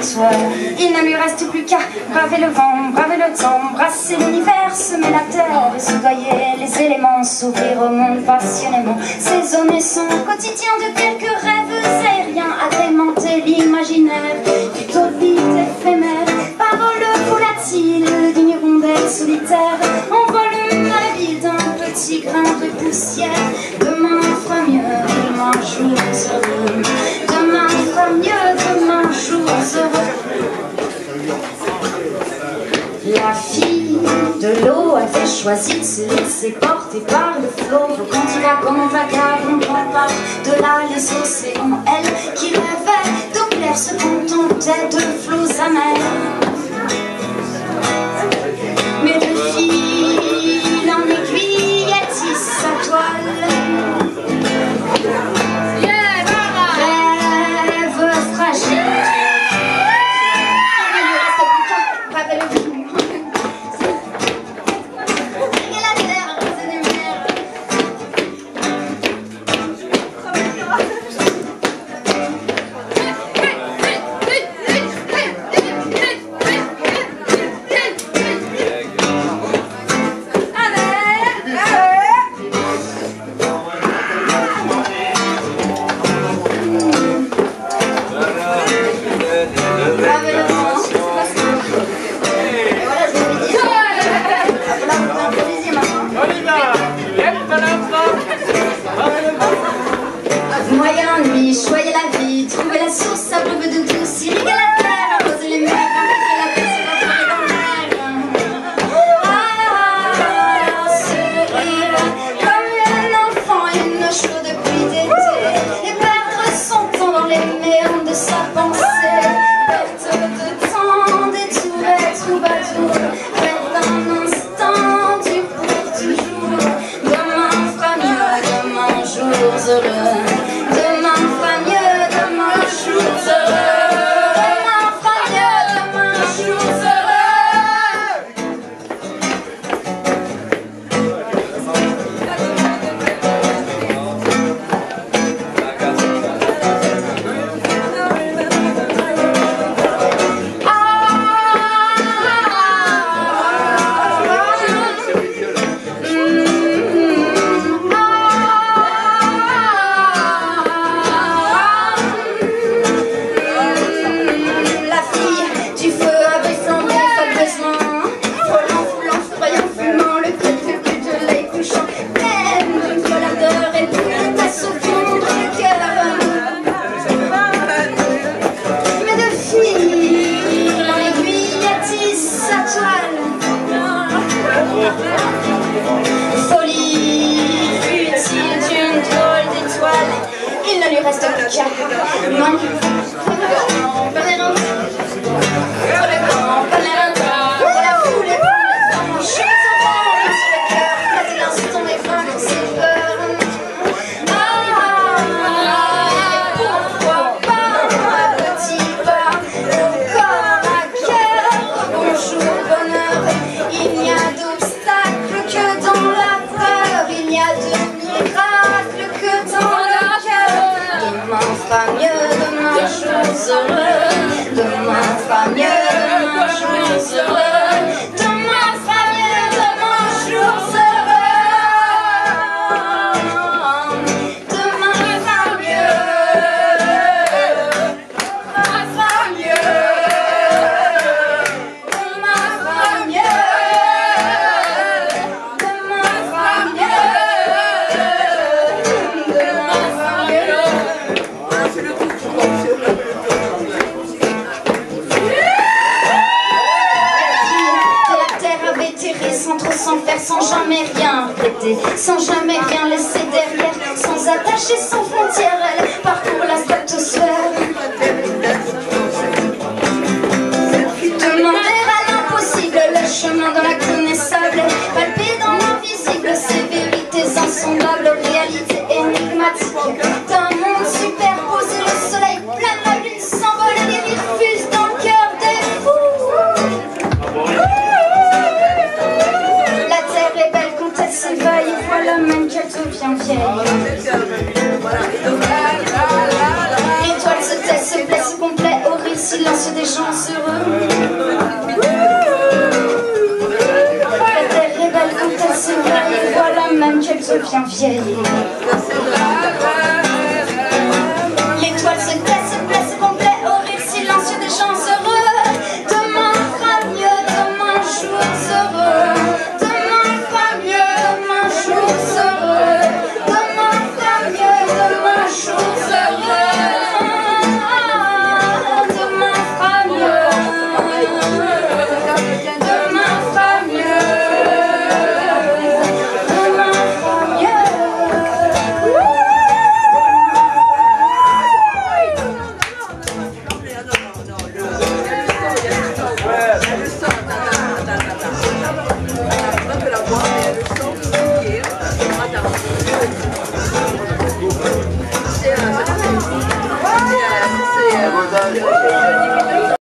toi. Il ne lui reste plus qu'à braver le vent, braver le temps, brasser l'univers, semer la terre, soudoyer les éléments, s'ouvrir au monde passionnément, saisonner son quotidien de quelques rêves aériens, agrémenter l'imaginaire, d'utopie éphémère, par vol volatile d'une hirondelle solitaire, en vole la vie d'un petit grain de poussière. Demain fera mieux, demain jour heureux, demain fera mieux, demain jour heureux. La fille de l'eau avait choisi de se laisser porter par le flot, quand il a on prend pas de là les océans. Elle qui rêvait Doppler se contentait de flots amers. Mais de fil en aiguille, elle tisse sa toile. Rêve fragile. Il ne reste plus qu'à braver le vent. Et la terre, rose des choyer la vie, trouver la source, à bleu de douce, irriguer la terre, arroser les mers, arroser la terre, se dans l'air. Se rire comme un enfant, une eau chaude de pluie d'été, et perdre son temps dans les méandres de sa pensée. Perte de temps, détourée, troubadour, perdre un instant du pour toujours. Demain fera mieux, demain jour heureux. Sans jamais rien laisser derrière, sans attacher, sans frontières, elle parcourt la stratosphère. Demander à l'impossible le chemin de l'inconnaissable, palper dans l'invisible ces vérités insondables, réalités énigmatiques d'un monde superposé. Le soleil plein la lune s'envole et les rires fusent dans le cœur des fous. La terre est belle quand elle s'éveille. Voilà même qu'elle devient vieille. L'étoile se tait, se plaît, se complaît au rire silencieux des chance heureuse. Pas de rébelle impressionnelle, voilà même qu'elle devient vieille.